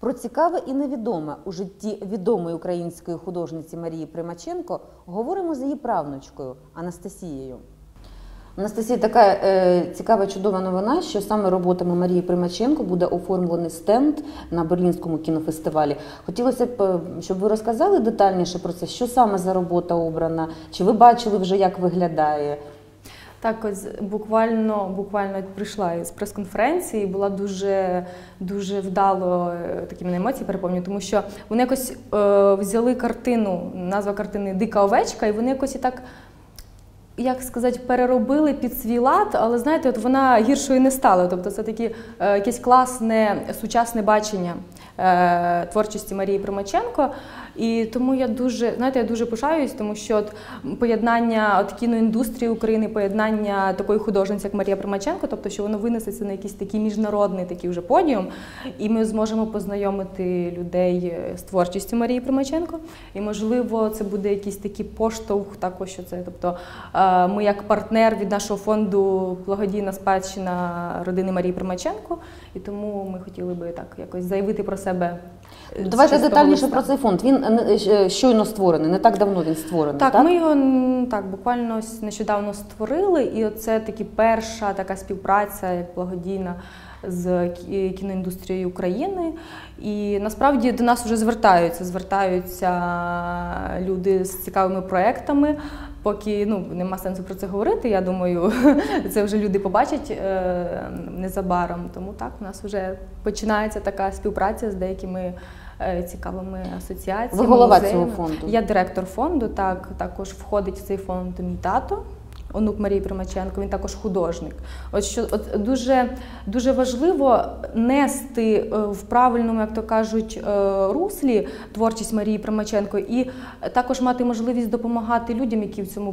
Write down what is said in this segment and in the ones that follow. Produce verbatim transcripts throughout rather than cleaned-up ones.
Про цікаве і невідоме у житті відомої української художниці Марії Примаченко говоримо з її правнучкою Анастасією. Анастасія, така е, цікава, чудова новина, що саме роботами Марії Примаченко буде оформлений стенд на Берлінському кінофестивалі. Хотілося б, щоб ви розказали детальніше про це, що саме за робота обрана, чи ви бачили вже, як виглядає? Так, ось буквально, буквально прийшла із прес-конференції і була дуже, дуже вдало, такі мені емоції переповнюю, тому що вони якось е, взяли картину, назва картини «Дика овечка», і вони якось і так, як сказати, переробили під свій лад, але, знаєте, от вона гіршою не стала. Тобто це таке е, якесь класне, сучасне бачення е, творчості Марії Примаченко. І тому я дуже, знаєте, я дуже пишаюсь, тому що от поєднання от кіноіндустрії України, поєднання такої художниці, як Марія Примаченко, тобто що воно винесеться на якийсь такий міжнародний такий вже подіум, і ми зможемо познайомити людей з творчістю Марії Примаченко. І, можливо, це буде якийсь такий поштовх також, що це, тобто, ми як партнер від нашого фонду «Благодійна спадщина родини Марії Примаченко», і тому ми хотіли би так якось заявити про себе. Давайте детальніше про цей фонд. Він щойно створений, не так давно він створений, так? Так, ми його так, буквально нещодавно створили, і це таки перша така співпраця як благодійна з кіноіндустрією України. І насправді до нас вже звертаються, звертаються люди з цікавими проектами. Поки, ну, нема сенсу про це говорити, я думаю, це вже люди побачать е, незабаром. Тому так, у нас вже починається така співпраця з деякими е, цікавими асоціаціями. Ви голова музеями. Цього фонду? Я директор фонду, так, також входить в цей фонд мій тато, онук Марії Примаченко, він також художник. От що от дуже, дуже важливо нести в правильному, як то кажуть, руслі творчість Марії Примаченко і також мати можливість допомагати людям, які в цьому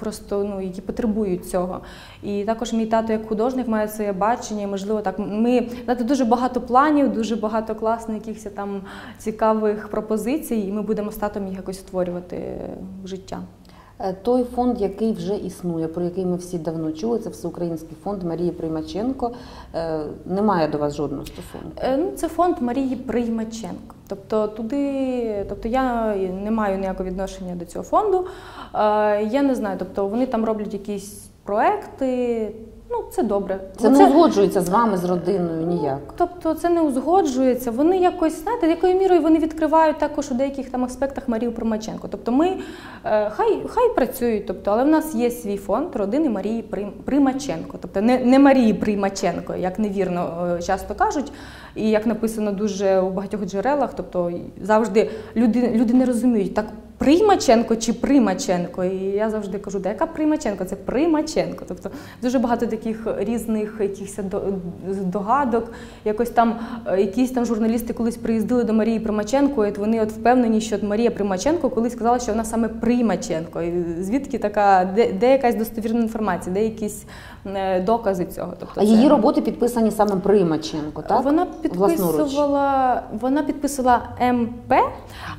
просто, ну, які потребують цього. І також мій тато як художник має своє бачення, і, можливо, так ми, знаєте, дуже багато планів, дуже багато класних якихось там цікавих пропозицій, і ми будемо з татом їх якось створювати в життя. Той фонд, який вже існує, про який ми всі давно чули, це Всеукраїнський фонд Марії Примаченко, не має до вас жодного стосунку? Це фонд Марії Примаченко. Тобто, туди, тобто я не маю ніякого відношення до цього фонду. Я не знаю, тобто вони там роблять якісь проекти. Ну, це добре. Це не узгоджується з вами, з родиною, ніяк? Тобто це не узгоджується. Вони якось, знаєте, якою мірою вони відкривають також у деяких там аспектах Марію Примаченко. Тобто ми, е, хай, хай працюють, тобто, але в нас є свій фонд родини Марії Прим... Примаченко. Тобто не, не Марії Примаченко, як невірно е, часто кажуть, і як написано дуже у багатьох джерелах, тобто завжди люди, люди не розуміють, так Примаченко чи Примаченко? І я завжди кажу, да яка Примаченко? Це Примаченко. Тобто дуже багато таких різних якихось догадок. Якось там якісь там журналісти колись приїздили до Марії Примаченко, і от вони от впевнені, що Марія Примаченко колись сказала, що вона саме Примаченко. І звідки така, де, де якась достовірна інформація, де якісь докази цього? Тобто, а це... її роботи підписані саме Примаченко, так? Вона підписувала, вона підписала М П,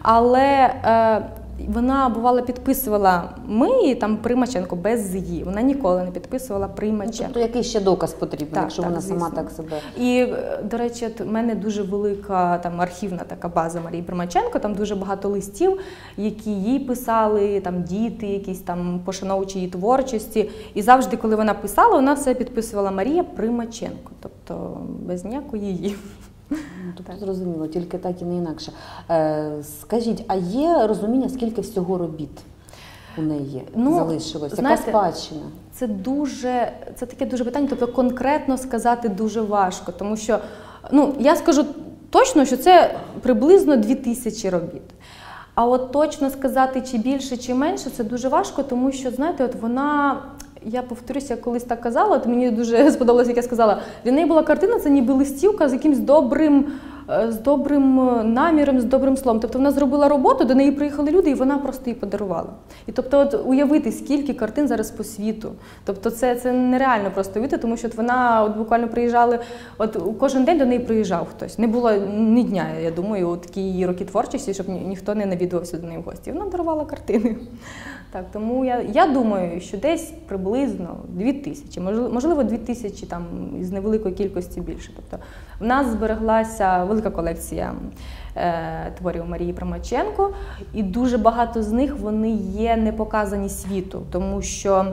але е, вона, бувало, підписувала «Ми» і там Примаченко без «Ї». Вона ніколи не підписувала Примаченко. Ну, тобто який ще доказ потрібен, так, якщо так, вона звісно. Сама так себе... І, до речі, в мене дуже велика там, архівна така база Марії Примаченко, там дуже багато листів, які їй писали, там діти, якісь там пошановуючі її творчості. І завжди, коли вона писала, вона все підписувала Марія Примаченко, тобто без ніякої її. Тобто, зрозуміло, тільки так і не інакше. Скажіть, а є розуміння, скільки всього робіт у неї ну, залишилось? Яка знаєте, спадщина? Це дуже, це таке дуже питання, тобто конкретно сказати дуже важко, тому що, ну, я скажу точно, що це приблизно дві тисячі робіт. А от точно сказати, чи більше, чи менше, це дуже важко, тому що, знаєте, от вона... Я повторюся, я колись так казала, от мені дуже сподобалося, як я сказала. Для неї була картина, це ніби листівка з якимсь добрим, з добрим наміром, з добрим словом. Тобто вона зробила роботу, до неї приїхали люди, і вона просто її подарувала. І тобто от уявити, скільки картин зараз по світу. Тобто це, це нереально просто уявити, тому що от вона от буквально приїжджали, от кожен день до неї приїжджав хтось. Не було ні дня, я думаю, у такі її роки творчості, щоб ні, ніхто не навідувався до неї в гості. Вона дарувала картини. Так, тому я, я думаю, що десь приблизно дві тисячі, можливо, дві тисячі там, з невеликої кількості більше. Тобто в нас збереглася велика колекція творів Марії Примаченко, і дуже багато з них вони є не показані світу, тому що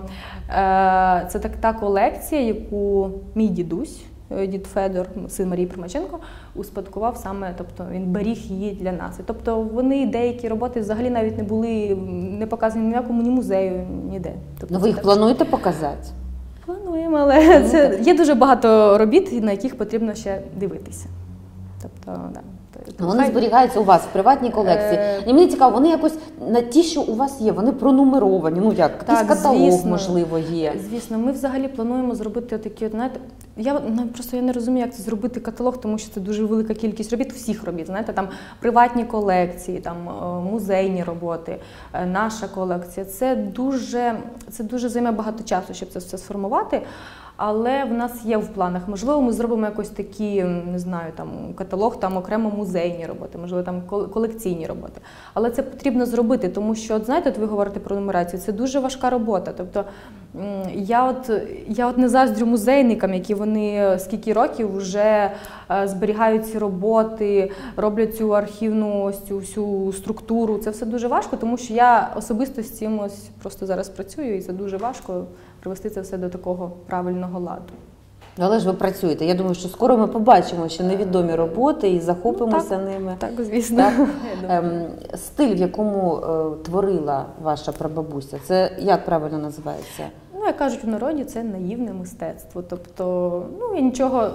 це так та колекція, яку мій дідусь, дід Федор, син Марії Примаченко, успадкував саме, тобто він беріг її для нас. І, тобто вони, деякі роботи взагалі навіть не були, не показані ніякому ні музею, ніде. Тобто, ви їх так... плануєте показати? Плануємо, але це... є дуже багато робіт, на яких потрібно ще дивитися. Тобто, да. Тобто, вони хай... зберігаються у вас в приватній колекції. Е... І мені цікаво, вони якось на ті, що у вас є, вони пронумеровані, ну як, якийсь каталог, звісно, можливо, є. Звісно, ми взагалі плануємо зробити такі, знаєте, Я просто я не розумію, як це зробити каталог, тому що це дуже велика кількість робіт, всіх робіт, знаєте, там приватні колекції, там музейні роботи, наша колекція. Це дуже, це дуже займе багато часу, щоб це все сформувати, але в нас є в планах. Можливо, ми зробимо якось такі, не знаю, там каталог, там окремо музейні роботи, можливо, там колекційні роботи. Але це потрібно зробити, тому що, от, знаєте, от ви говорите про нумерацію, це дуже важка робота. Тобто я от, я от не заздрю музейникам, які вони скільки років вже зберігають ці роботи, роблять цю архівну ось цю всю структуру. Це все дуже важко, тому що я особисто з цим ось просто зараз працюю, і це дуже важко привести це все до такого правильного ладу. Але ж ви працюєте. Я думаю, що скоро ми побачимо ще невідомі роботи і захопимося ну, так, ними. Так, звісно. Так? Ем, стиль, в якому е, творила ваша прабабуся, це як правильно називається? Ну, як кажуть в народі, це наївне мистецтво. Тобто, ну, я нічого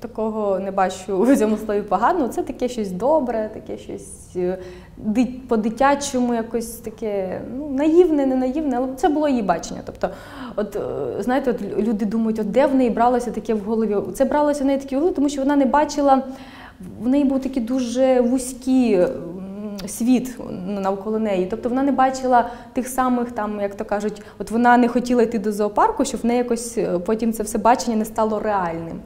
такого не бачу в цьому слові поганого. Це таке щось добре, таке щось по-дитячому якось таке, ну, наївне, не наївне, але це було її бачення. Тобто, от, знаєте, от люди думають, от де в неї бралося таке в голові. Це бралося в неї таке в голові, тому що вона не бачила, в неї був такі дуже вузькі світ навколо неї. Тобто вона не бачила тих самих, там, як то кажуть, от вона не хотіла йти до зоопарку, щоб в неї якось потім це все бачення не стало реальним.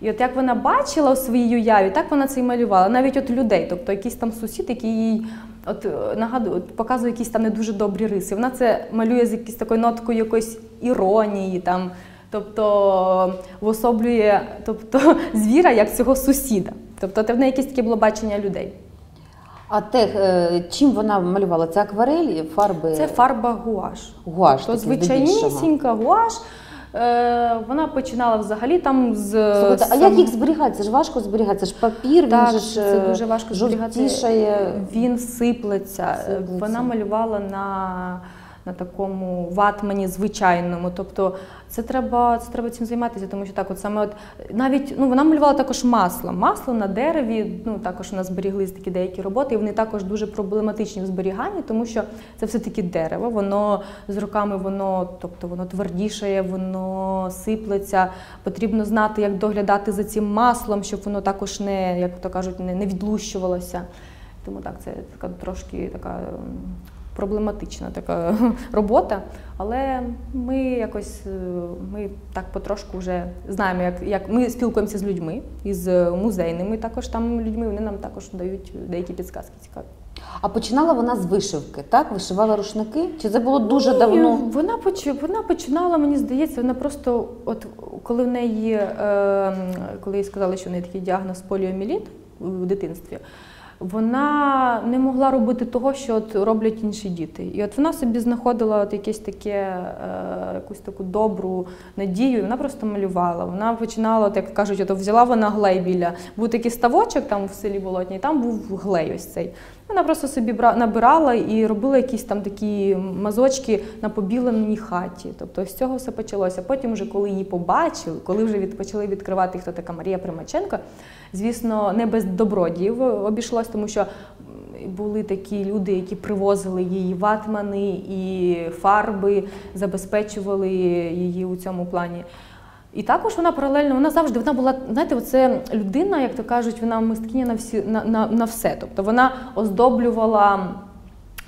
І от як вона бачила у своїй уяві, так вона це і малювала. Навіть от людей, тобто якийсь там сусід, який їй от, нагадує, от, показує якісь там не дуже добрі риси. Вона це малює з якоюсь такою ноткою якоїсь іронії, там, тобто уособлює тобто, звіра як цього сусіда. Тобто в неї якесь таке було бачення людей. А те, чим вона малювала? Це акварель, фарби? Це фарба гуаш. Гуаш, тобто, звичайнісінька гуаш. Вона починала взагалі там з... Слухайте, а як їх зберігати? Це ж важко зберігати, це ж папір, так, він ж це дуже важко жовтішає. Він сиплеться. сиплеться. Вона малювала на, на такому ватмані звичайному. Тобто це треба, це треба цим займатися, тому що так от саме от... Навіть, ну, вона малювала також масло. Масло на дереві, ну, також у нас зберіглись такі деякі роботи, і вони також дуже проблематичні в зберіганні, тому що це все-таки дерево, воно з роками воно, тобто, воно твердішає, воно сиплеться. Потрібно знати, як доглядати за цим маслом, щоб воно також не, як то кажуть, не, не відлущувалося. Тому так, це така трошки така... проблематична така робота, але ми якось ми так потрошку вже знаємо, як, як ми спілкуємося з людьми, із музейними також там людьми, вони нам також дають деякі підсказки цікаві. А починала вона з вишивки, так? Вишивала рушники? Чи це було дуже Ні, давно? Вона, поч... вона починала, мені здається, вона просто, от коли в неї, е... коли їй сказали, що в неї такий діагноз поліомієліт в дитинстві, вона не могла робити того, що от роблять інші діти. І от вона собі знаходила от якесь таке, е, якусь таку добру надію, і вона просто малювала. Вона починала, от, як кажуть, от взяла вона глей біля. Був такий ставочок там в селі Болотній, там був глей ось цей. Вона просто собі набирала і робила якісь там такі мазочки на побіленій хаті. Тобто з цього все почалося. Потім вже, коли її побачили, коли вже від, почали відкривати, хто така Марія Примаченко, звісно, не без добродіїв обійшлось, тому що були такі люди, які привозили її ватмани і фарби, забезпечували її у цьому плані. І також вона паралельно, вона завжди, вона була, знаєте, оце людина, як то кажуть, вона мисткиня на всі, на, на, на все. Тобто вона оздоблювала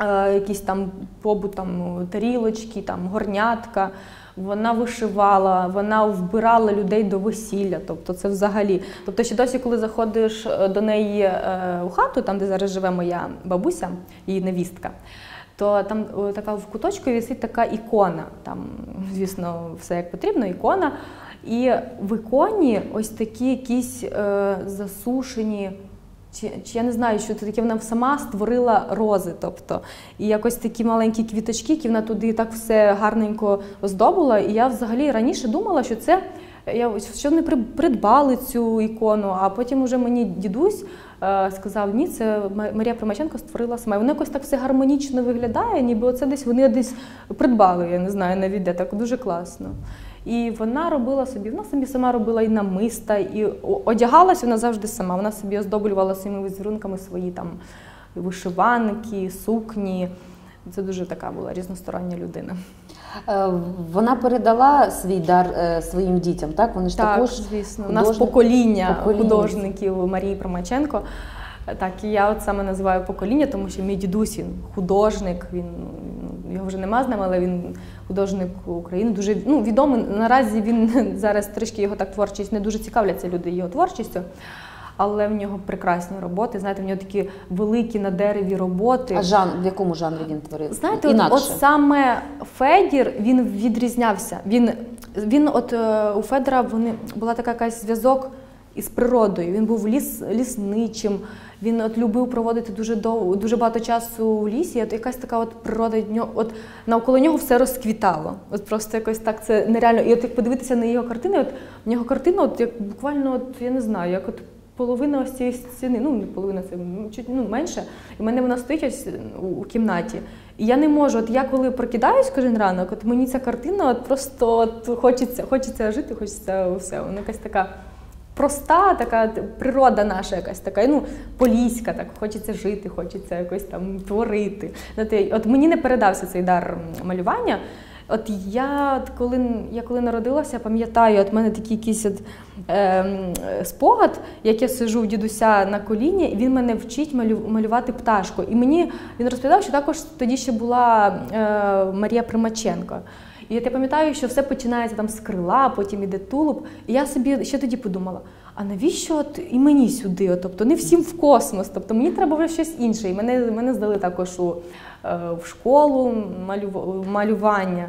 е, якісь там побут, там, тарілочки, там, горнятка, вона вишивала, вона вбирала людей до весілля, тобто це взагалі. Тобто ще досі, коли заходиш до неї е, у хату, там, де зараз живе моя бабуся, її невістка, то там така в куточку висить така ікона, там, звісно, все як потрібно, ікона. І в іконі ось такі якісь е, засушені Чи, чи я не знаю, що це таке, вона сама створила рози, тобто, і якось такі маленькі квіточки, які вона туди так все гарненько оздобила, і я взагалі раніше думала, що це, я, що вони придбали цю ікону, а потім уже мені дідусь е, сказав, ні, це Марія Примаченко створила сама. І воно якось так все гармонічно виглядає, ніби оце десь вони десь придбали, я не знаю, навіть де, так дуже класно. І вона робила собі, вона собі сама робила і намиста, і одягалась вона завжди сама. Вона собі оздоблювала своїми візерунками свої там вишиванки, сукні. Це дуже така була різностороння людина. Вона передала свій дар своїм дітям, так? Вони ж так, також, звісно. Художник... У нас покоління, покоління художників Марії Примаченко. Так, і я от саме називаю покоління, тому що мій дідусь, він художник, він, його вже нема з нами, але він художник України, дуже ну, відомий. Наразі він зараз трішки його так творчість, не дуже цікавляться люди його творчістю, але в нього прекрасні роботи, знаєте, в нього такі великі на дереві роботи. А жанр, в якому жанрі він творив? Знаєте, от, от саме Федір, він відрізнявся. Він, він от у Федора вони, була така якась зв'язок із природою, він був ліс, лісничим, він от любив проводити дуже довго, дуже багато часу у лісі, от якась така от природа, от навколо нього все розквітало. От просто якось так це нереально. І от як подивитися на його картини, от в нього картина, от як буквально, от я не знаю, як от половина ось цієї стіни, ну не половина, це чуть ну, менше, і в мене вона стоїть ось у, у кімнаті. І я не можу, от я коли прокидаюсь кожен ранок, от мені ця картина от просто от хочеться, хочеться жити, хочеться все, вона якась така проста така природа наша якась така, ну, поліська, так, хочеться жити, хочеться якось там творити. От мені не передався цей дар малювання. От я, от коли, я коли народилася, пам'ятаю, от в мене такий якийсь от, е, спогад, як я сижу у дідуся на коліні, він мене вчить малю, малювати пташку. І мені він розповідав, що також тоді ще була е, Марія Примаченко. І я пам'ятаю, що все починається там з крила, потім іде тулуб. І я собі ще тоді подумала, а навіщо от і мені сюди? От, тобто не всім в космос, тобто мені треба було щось інше. І мене, мене здали також у, е, в школу малю, малювання.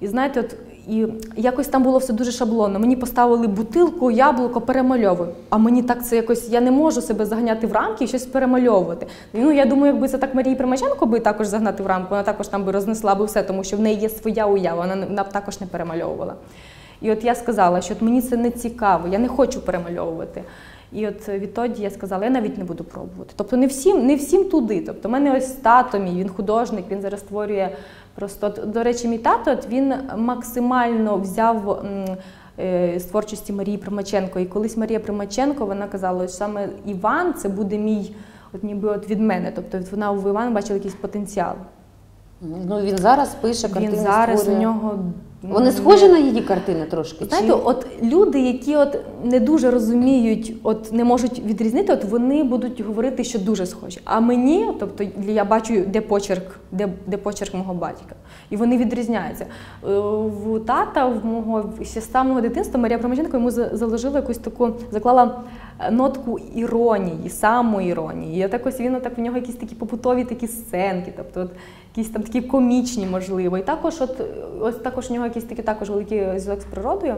І знаєте, от і якось там було все дуже шаблонно. Мені поставили бутилку, яблуко, перемальовую. А мені так це якось, я не можу себе заганяти в рамки і щось перемальовувати. Ну, я думаю, якби це так Марії Примаченко би також загнати в рамку, вона також там би рознесла би все, тому що в неї є своя уява, вона, вона б також не перемальовувала. І от я сказала, що от мені це не цікаво, я не хочу перемальовувати. І от відтоді я сказала, я навіть не буду пробувати. Тобто не всім, не всім туди. Тобто в мене ось тато мій, він художник, він зараз створює просто... До речі, мій тато, він максимально взяв з творчості Марії Примаченко. І колись Марія Примаченко, вона казала, що саме Іван, це буде мій, от ніби от від мене. Тобто вона в Івана бачила якийсь потенціал. Ну, він зараз пише картини, він зараз створює. У нього... Вони схожі на її картини трошки? Знаєте, от люди, які от не дуже розуміють, от не можуть відрізнити, от вони будуть говорити, що дуже схожі. А мені, тобто я бачу, де почерк, де, де почерк мого батька. І вони відрізняються. У тата, в мого, ще з самого дитинства Марія Примаченко йому заложила якусь таку, заклала нотку іронії, самоіронії. Я так ось, він так, у нього якісь такі побутові такі сценки, тобто от, якісь там такі комічні, можливо. І також от, ось також у нього якісь такі також великий зв'язок з природою.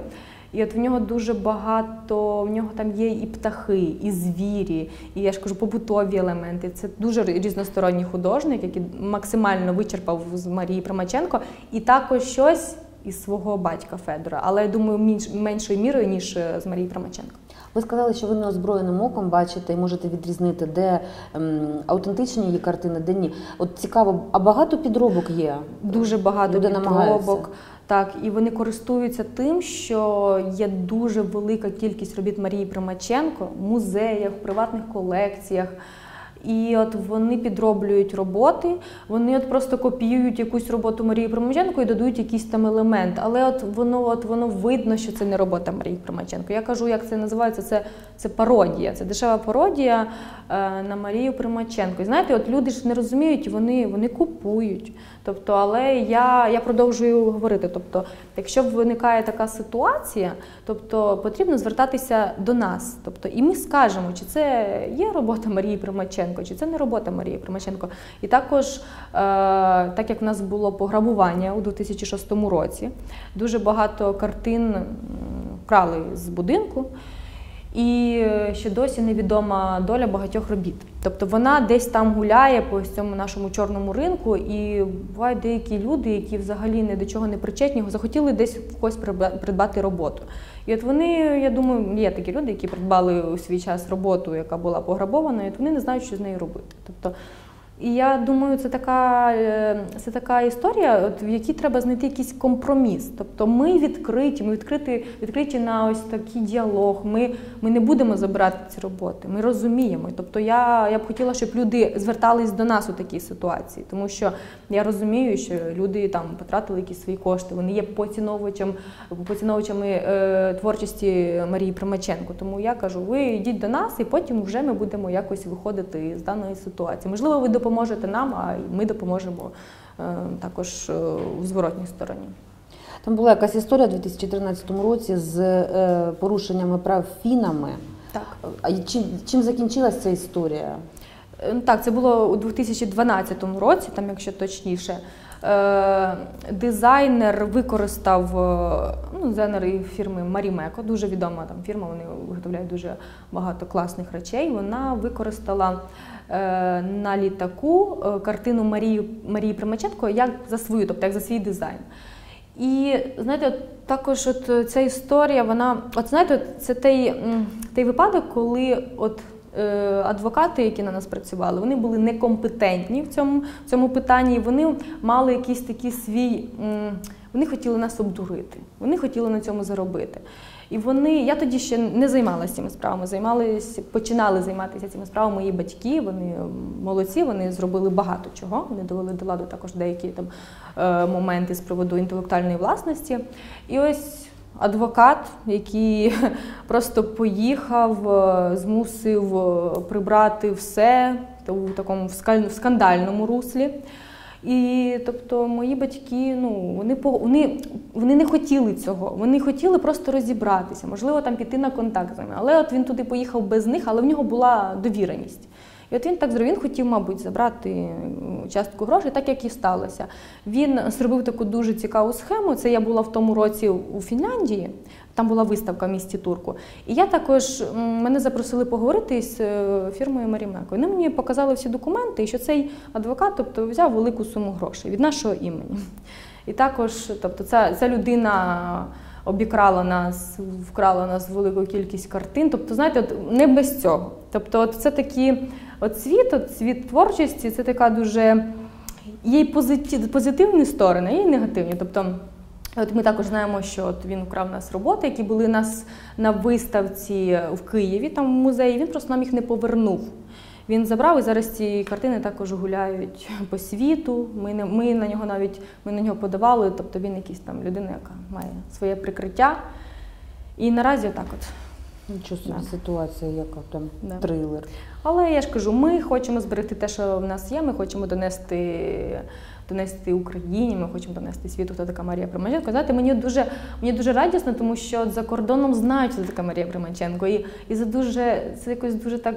І от в нього дуже багато, в нього там є і птахи, і звірі, і я ж кажу, побутові елементи. Це дуже різносторонній художник, який максимально вичерпав з Марії Примаченко. І також щось із свого батька Федора, але я думаю, меншою мірою, ніж з Марії Примаченко. Ви сказали, що ви неозброєним оком бачите і можете відрізнити, де ем, автентичні її картини, де ні. От цікаво, а багато підробок є? Дуже багато люди підробок. Намагаються. Так, і вони користуються тим, що є дуже велика кількість робіт Марії Примаченко в музеях, в приватних колекціях. І от вони підроблюють роботи, вони от просто копіюють якусь роботу Марії Примаченко і додають якийсь там елемент. Але от воно, от воно видно, що це не робота Марії Примаченко. Я кажу, як це називається, це, це пародія, це дешева пародія е, на Марію Примаченко. І знаєте, от люди ж не розуміють, вони, вони купують. Тобто, але я, я продовжую говорити. Тобто, якщо виникає така ситуація, тобто потрібно звертатися до нас. Тобто, і ми скажемо, чи це є робота Марії Примаченко, чи це не робота Марії Примаченко. І також, е, так як в нас було пограбування у дві тисячі шостому році, дуже багато картин крали з будинку. і ще досі невідома доля багатьох робіт. Тобто вона десь там гуляє по цьому нашому чорному ринку, і бувають деякі люди, які взагалі ні до чого не причетні, захотіли десь в когось придбати роботу. І от вони, я думаю, є такі люди, які придбали у свій час роботу, яка була пограбована, і от вони не знають, що з нею робити. Тобто, і я думаю, це така, це така історія, от в якій треба знайти якийсь компроміс. Тобто ми відкриті, ми відкриті, відкриті на ось такий діалог, ми, ми не будемо забирати ці роботи, ми розуміємо. Тобто я, я б хотіла, щоб люди звертались до нас у такій ситуації, тому що я розумію, що люди там потратили якісь свої кошти, вони є поціновувачем, поціновувачами е, творчості Марії Примаченко. Тому я кажу, ви йдіть до нас, і потім вже ми будемо якось виходити з даної ситуації. Можливо, ви допоможете. Допоможете нам, а ми допоможемо також у зворотній стороні. Там була якась історія у дві тисячі тринадцятому році з порушеннями прав фінами. Так. А чим, чим закінчилася ця історія? Так, це було у дві тисячі дванадцятому році, там, якщо точніше. Дизайнер використав, ну, дизайнер фірми Марімеко, дуже відома там фірма, вони виготовляють дуже багато класних речей. Вона використала е, на літаку картину Марії, Марії Примаченко як за свою, тобто як за свій дизайн. І, знаєте, от, також от ця історія, вона, от знаєте, от, це той, той випадок, коли от адвокати, які на нас працювали, вони були некомпетентні в цьому, в цьому питанні, вони мали якийсь такий свій, вони хотіли нас обдурити, вони хотіли на цьому заробити. І вони, я тоді ще не займалася цими справами, займалися, починали займатися цими справами мої батьки, вони молодці, вони зробили багато чого, вони довели до ладу також деякі там моменти з приводу інтелектуальної власності. І ось адвокат, який просто поїхав, змусив прибрати все у такому скандальному руслі. І, тобто, мої батьки, ну, вони, вони, вони не хотіли цього, вони хотіли просто розібратися, можливо, там піти на контакт з ними. Але от він туди поїхав без них, але в нього була довіреність. І от він так зробив, він хотів, мабуть, забрати частку грошей, так як і сталося. Він зробив таку дуже цікаву схему, це я була в тому році у Фінляндії, там була виставка в місті Турку. І я також, мене запросили поговорити з фірмою Марімеко. Вони мені показали всі документи, і що цей адвокат, тобто, взяв велику суму грошей від нашого імені. І також, тобто, ця, ця людина обікрала нас, вкрала нас велику кількість картин. Тобто, знаєте, от не без цього. Тобто, от це такі, от світ, от світ творчості, це така дуже, є й позитивні сторони, є й негативні. Тобто, от ми також знаємо, що от він вкрав нас роботи, які були у нас на виставці в Києві, там в музеї, він просто нам їх не повернув. Він забрав, і зараз ці картини також гуляють по світу. Ми, не, ми на нього навіть ми на нього подавали, тобто він якийсь там людина, яка має своє прикриття. І наразі отак от. Нічого собі, так. Ситуація яка там, да. Трилер. Але я ж кажу, ми хочемо зберегти те, що в нас є, ми хочемо донести, донести Україні, ми хочемо донести світу, хто така Марія Примаченко. Знаєте, мені дуже, мені дуже радісно, тому що за кордоном знають, хто така Марія Примаченко. І, і це, дуже, це якось дуже так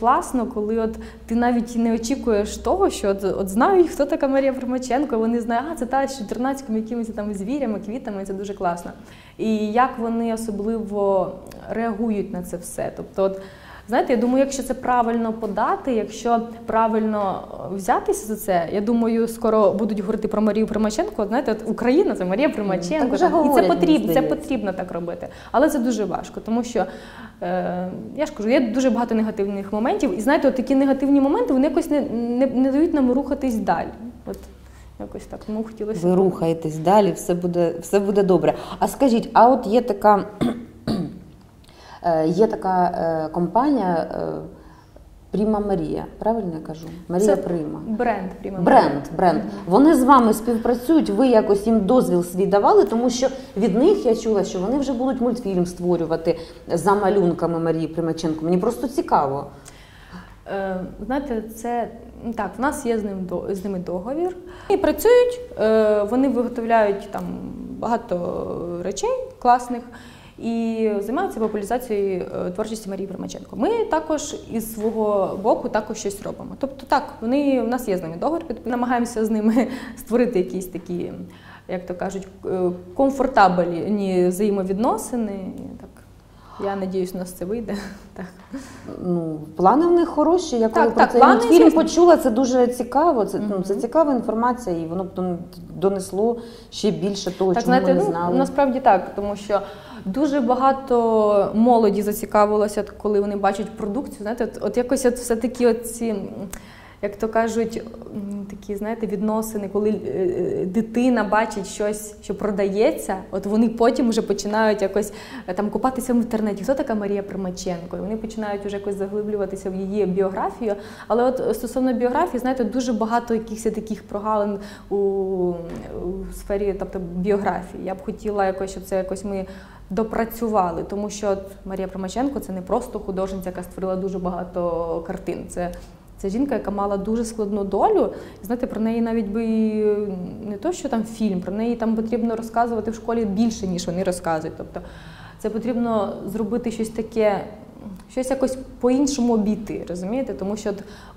класно, коли от ти навіть не очікуєш того, що от, от знають, хто така Марія Примаченко, вони знають, а це та з чотирнадцятими якимись там звірями, квітами, це дуже класно. І як вони особливо реагують на це все. Тобто, от, знаєте, я думаю, якщо це правильно подати, якщо правильно взятися за це, я думаю, скоро будуть говорити про Марію Примаченко. Знаєте, от Україна – це Марія Примаченко. Так, говорять, і це потрібно, це потрібно так робити. Але це дуже важко, тому що, е, я ж кажу, є дуже багато негативних моментів. І знаєте, от такі негативні моменти, вони якось не, не, не дають нам рухатись далі. От. Якось так, тому хотілося. Ви рухаєтесь далі, все буде, все буде добре. А скажіть, а от є така, є така компанія Prima Maria, правильно я кажу? Марія Прима. Бренд Prima Maria. Бренд, бренд. Вони з вами співпрацюють, ви якось їм дозвіл свій давали, тому що від них я чула, що вони вже будуть мультфільм створювати за малюнками Марії Примаченко. Мені просто цікаво. Знаєте, це так, в нас є з ним з ними договір. Вони працюють, вони виготовляють там багато речей класних і займаються популяризацією творчості Марії Примаченко. Ми також із свого боку також щось робимо. Тобто, так, вони в нас є з ними договір. Намагаємося з ними створити якісь такі, як то кажуть, комфортабельні взаємовідносини. Так. Я надіюсь, у нас це вийде. Так. Ну, плани в них хороші. Я коли так, про так, цей мультфільм почула, це дуже цікаво. Це, mm-hmm. це цікава інформація, і воно б донесло ще більше того, чого ми не знали. Ну, насправді так, тому що дуже багато молоді зацікавилося, коли вони бачать продукцію. Знаєте, от, от якось от все такі оці, як то кажуть, такі, знаєте, відносини, коли дитина бачить щось, що продається, от вони потім вже починають якось там купатися в інтернеті. Хто така Марія Примаченко? І вони починають вже якось заглиблюватися в її біографію. Але от стосовно біографії, знаєте, дуже багато якихось таких прогалин у, у сфері, тобто, біографії. Я б хотіла якось, щоб це якось ми допрацювали, тому що от Марія Примаченко – це не просто художниця, яка створила дуже багато картин. Це Це жінка, яка мала дуже складну долю. Знаєте, про неї навіть би не то, що там фільм, про неї там потрібно розказувати в школі більше, ніж вони розказують. Тобто це потрібно зробити щось таке, щось якось по-іншому обійти, розумієте? Тому що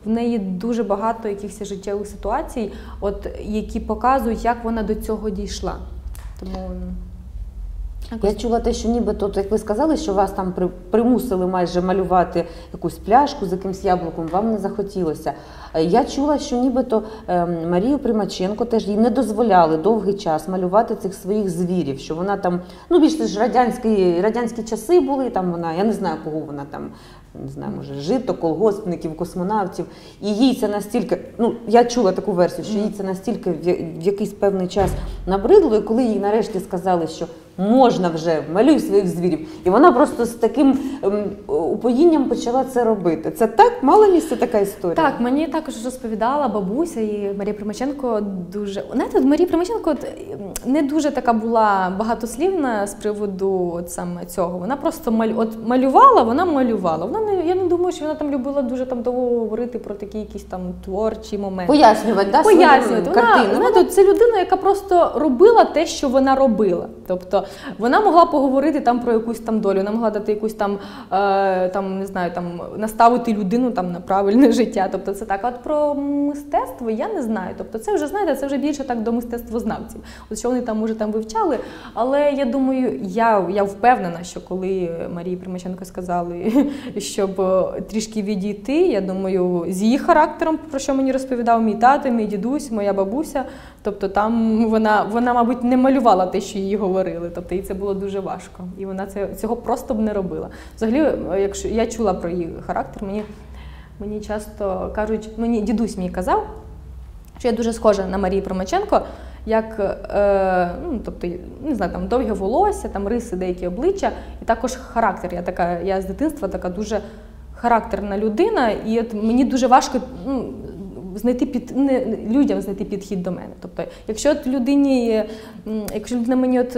в неї дуже багато якихось життєвих ситуацій, от, які показують, як вона до цього дійшла. Тому... Я чула те, що нібито, як ви сказали, що вас там примусили майже малювати якусь пляшку з якимсь яблуком, вам не захотілося. Я чула, що нібито Марію Примаченко теж їй не дозволяли довгий час малювати цих своїх звірів, що вона там, ну більше ж радянські, радянські часи були, там вона, я не знаю, кого вона там, не знаю, може, жито, колгоспників, космонавтів, і їй це настільки, ну я чула таку версію, що їй це настільки в якийсь певний час набридло, і коли їй нарешті сказали, що можна вже, малюй своїх звірів. І вона просто з таким упоїнням почала це робити. Це так? Мало місце така історія? Так, мені також розповідала бабуся і Марія Примаченко дуже... Знаєте, Марія Примаченко не дуже така була багатослівна з приводу от саме цього. Вона просто маль... от малювала, вона малювала. Вона не... Я не думаю, що вона там любила дуже там довго говорити про такі якісь там творчі моменти. Пояснювати, да? Пояснювати. Вона, знаєте, це людина, яка просто робила те, що вона робила. Тобто вона могла поговорити там про якусь там долю, вона могла дати якусь там, е, там не знаю, там наставити людину там на правильне життя. Тобто це так. А от про мистецтво я не знаю. Тобто це вже, знаєте, це вже більше так до мистецтвознавців. От що вони там може там вивчали, але я думаю, я, я впевнена, що коли Марії Примаченко сказали, щоб трішки відійти, я думаю, з її характером, про що мені розповідав мій тато, мій дідусь, моя бабуся, тобто там вона, вона мабуть, не малювала те, що їй говорили. Тобто їй це було дуже важко, і вона це, цього просто б не робила. Взагалі, якщо я чула про її характер, мені, мені часто кажуть, мені дідусь мій казав, що я дуже схожа на Марію Примаченко, як, е, ну, тобто, не знаю, там довге волосся, там риси, деякі обличчя, і також характер. Я така, я з дитинства така дуже характерна людина, і от мені дуже важко, ну, знайти під не, людям знайти підхід до мене. Тобто, якщо от людині, якщо людина мені от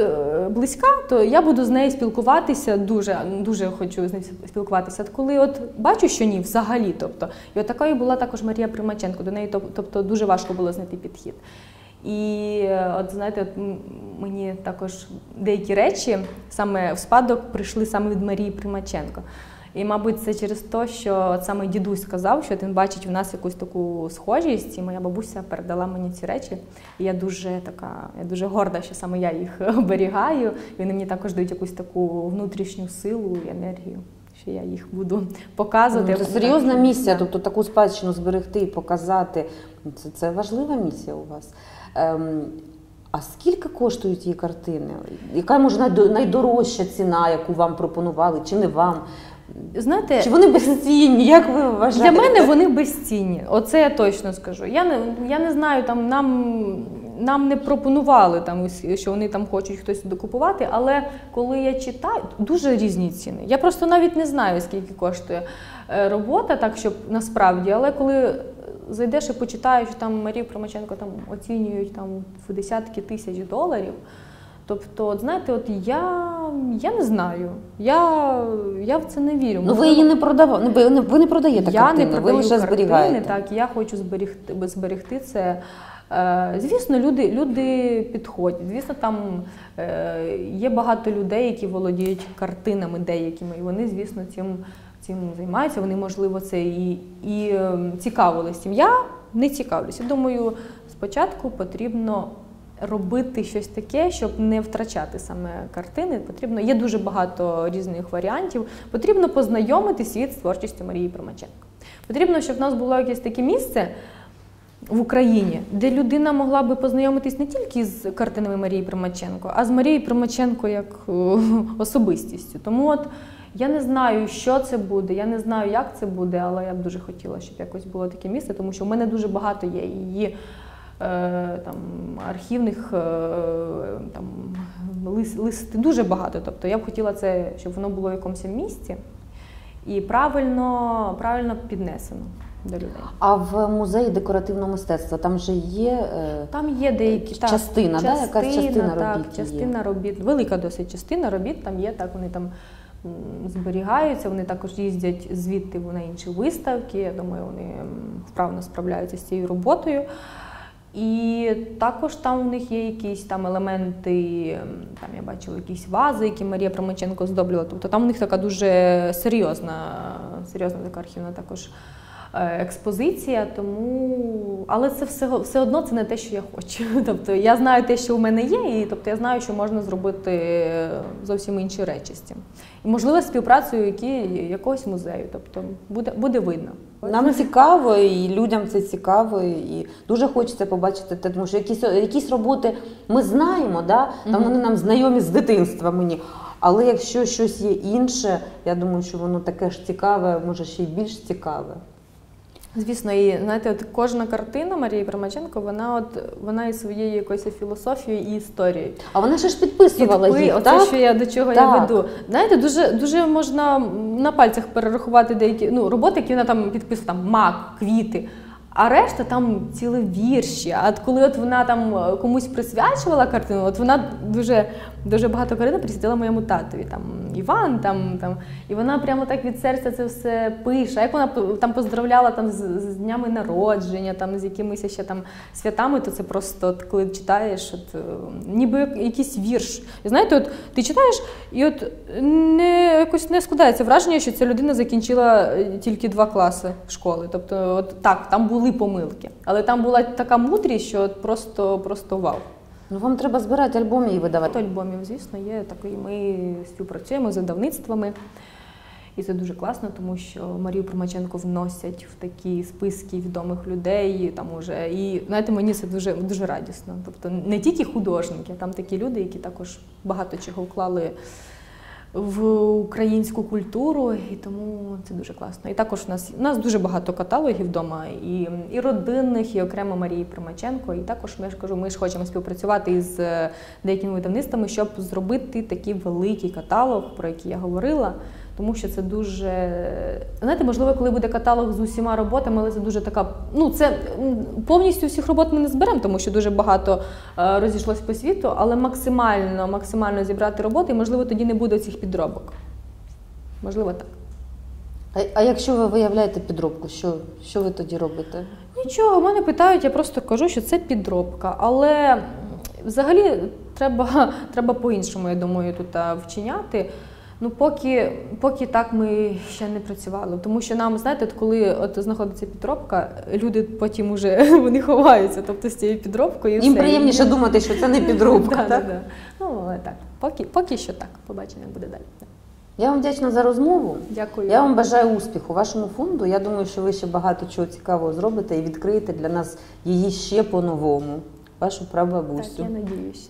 близька, то я буду з нею спілкуватися дуже, дуже хочу з нею спілкуватися. От коли от бачу, що ні, взагалі, тобто, і от такою була також Марія Примаченко. До неї, тобто, дуже важко було знайти підхід. І от знаєте, от мені також деякі речі саме в спадок прийшли саме від Марії Примаченко. І, мабуть, це через те, що саме дідусь сказав, що він бачить в нас якусь таку схожість, і моя бабуся передала мені ці речі. І я дуже така, я дуже горда, що саме я їх оберігаю. І вони мені також дають якусь таку внутрішню силу і енергію, що я їх буду показувати. Це серйозна місія, тобто таку спадщину зберегти і показати. Це, це важлива місія у вас. Ем... А скільки коштують її картини? Яка, може, найдорожча ціна, яку вам пропонували, чи не вам? Знаєте, чи вони безцінні, як ви вважаєте? Для мене вони безцінні, оце я точно скажу. Я не, я не знаю, там, нам, нам не пропонували, там, що вони там хочуть хтось докупувати, але коли я читаю, дуже різні ціни. Я просто навіть не знаю, скільки коштує робота, так, щоб насправді, але коли зайдеш і почитаєш, там Марію Примаченко там оцінюють там в десятки тисяч доларів. Тобто, от, знаєте, от я, я не знаю, я, я в це не вірю. Ну, ви її не продавали, ви не продаєте я картини, не продаю ви вже картини, зберігаєте. Так, я хочу зберегти, зберегти це. Звісно, люди, люди підходять, звісно, там є багато людей, які володіють картинами деякими, і вони, звісно, цим, цим займаються, вони, можливо, це і, і цікавились цим. Я не цікавлюся. Думаю, спочатку потрібно робити щось таке, щоб не втрачати саме картини, потрібно, є дуже багато різних варіантів, потрібно познайомити світ з творчістю Марії Примаченко. Потрібно, щоб в нас було якесь таке місце в Україні, де людина могла би познайомитись не тільки з картинами Марії Примаченко, а з Марією Примаченко як особистістю. Тому от я не знаю, що це буде, я не знаю, як це буде, але я б дуже хотіла, щоб якось було таке місце, тому що в мене дуже багато є її там, архівних там, листів, дуже багато. Тобто я б хотіла, це, щоб воно було в якомусь місці і правильно, правильно піднесено до людей. А в музеї декоративного мистецтва там же є, там є деякі, частина, так, частина, якась частина, так, робіт, частина є. робіт, велика досить частина робіт, там є, так, вони там зберігаються, вони також їздять звідти на інші виставки, я думаю, вони вправно справляються з цією роботою. І також там у них є якісь там елементи, там я бачила якісь вази, які Марія Примаченко здоблювала, тобто там у них така дуже серйозна, серйозна така архівна також експозиція, тому... Але це все, все одно це не те, що я хочу. Тобто я знаю те, що у мене є, і тобто я знаю, що можна зробити зовсім інші речі з цим. І, можливо, співпрацею які, якогось музею, тобто буде, буде видно. Нам цікаво, і людям це цікаво, і дуже хочеться побачити те, тому що якісь, якісь роботи ми знаємо, да? Там вони нам знайомі з дитинства мені. Але якщо щось є інше, я думаю, що воно таке ж цікаве, може ще й більш цікаве. Звісно, і знаєте, от кожна картина Марії Примаченко, вона от вона і своєю якоюсь філософією і історією. А вона ще ж підписувала Підпи... їх, так? Оце, що я до чого так. я веду. Знаєте, дуже дуже можна на пальцях перерахувати деякі ну роботи, які вона там підписала, там мак, квіти. А решта там ціле вірші. А от коли от вона там комусь присвячувала картину, от вона дуже, дуже багато картин присвятила моєму татові, там Іван, там, там, і вона прямо так від серця це все пише. Як вона там поздравляла там, з, з днями народження, там, з якимись ще там святами, то це просто, от, коли читаєш, от, ніби якийсь вірш. І знаєте, от ти читаєш, і от не, якось не складається враження, що ця людина закінчила тільки два класи школи. Тобто, от, так, там були помилки, але там була така мудрість, що просто, просто вау. Ну, вам треба збирати альбоми і видавати. Альбомів, звісно, є такий. Ми співпрацюємо з видавництвами, і це дуже класно, тому що Марію Примаченко вносять в такі списки відомих людей. Там уже і знаєте, мені це дуже дуже радісно. Тобто не тільки художники, там такі люди, які також багато чого вклали в українську культуру, і тому це дуже класно. І також у нас, у нас дуже багато каталогів вдома, і, і родинних, і окремо Марії Примаченко. І також я ж кажу, ми ж хочемо співпрацювати із деякими видавництвами, щоб зробити такий великий каталог, про який я говорила. Тому що це дуже, знаєте, можливо, коли буде каталог з усіма роботами, але це дуже така, ну це повністю всіх робот ми не зберемо, тому що дуже багато розійшлось по світу, але максимально, максимально зібрати роботи, і, можливо, тоді не буде цих підробок. Можливо, так. А, а якщо ви виявляєте підробку, що, що ви тоді робите? Нічого, мене питають, я просто кажу, що це підробка, але взагалі треба, треба по-іншому, я думаю, тут вчиняти. Ну, поки, поки так ми ще не працювали, тому що нам, знаєте, от коли от знаходиться підробка, люди потім уже вони ховаються, тобто з цією підробкою. І їм все. Приємніше думати, що це не підробка, так? Так, так. Ну, але так, поки, поки що так, побачимо, як буде далі. Я вам вдячна за розмову. Дякую. Я вам бажаю успіху вашому фонду. Я думаю, що ви ще багато чого цікавого зробите і відкриєте для нас її ще по-новому, вашу прабабусю. Так, я надіюсь.